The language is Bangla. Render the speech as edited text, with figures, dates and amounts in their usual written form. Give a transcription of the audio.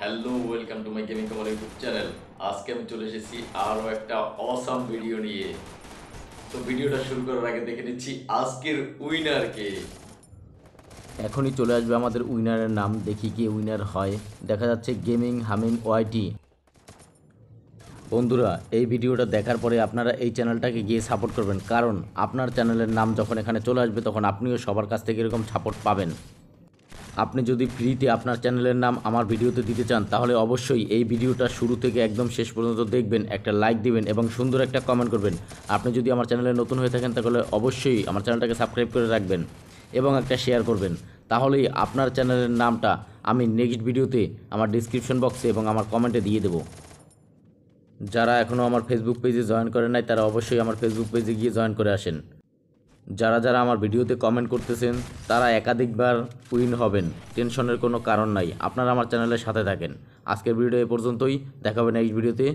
Hello welcome to my gaming কমার ইউটিউব চ্যানেল। আজকে আমি চলে এসেছি আরও একটা অসাম ভিডিও নিয়ে। তো ভিডিওটা শুরু করার আগে দেখে নিচ্ছি আজকের উইনারকে। এখনই চলে আসবে আমাদের উইনারের নাম, দেখি কি উইনার হয়। দেখা যাচ্ছে গেমিং হামিম ওয়াইটি। বন্ধুরা, এই ভিডিওটা দেখার পরে আপনারা এই চ্যানেলটাকে গিয়ে সাপোর্ট করবেন, কারণ আপনার চ্যানেলের নাম যখন এখানে চলে আসবে তখন আপনিও সবার কাছ থেকে এরকম সাপোর্ট পাবেন। আপনি যদি ফ্রিতে আপনার চ্যানেলের নাম আমার ভিডিওতে দিতে চান তাহলে অবশ্যই এই ভিডিওটা শুরু থেকে একদম শেষ পর্যন্ত দেখবেন, একটা লাইক দিবেন এবং সুন্দর একটা কমেন্ট করবেন। আপনি যদি আমার চ্যানেলে নতুন হয়ে থাকেন তাহলে অবশ্যই আমার চ্যানেলটাকে সাবস্ক্রাইব করে রাখবেন এবং একটা শেয়ার করবেন, তাহলেই আপনার চ্যানেলের নামটা আমি নেক্সট ভিডিওতে আমার ডিসক্রিপশন বক্সে এবং আমার কমেন্টে দিয়ে দেবো। যারা এখনও আমার ফেসবুক পেজে জয়েন করে নাই তারা অবশ্যই আমার ফেসবুক পেজে গিয়ে জয়েন করে আসেন। যারা যারা আমার ভিডিওতে কমেন্ট করতেছেন তারা একাধিকবার উইন হবেন, টেনশনের কোনো কারণ নাই। আপনারা আমার চ্যানেলের সাথে থাকেন। আজকের ভিডিও এ পর্যন্তই, দেখা হবে নেক্সট ভিডিওতে।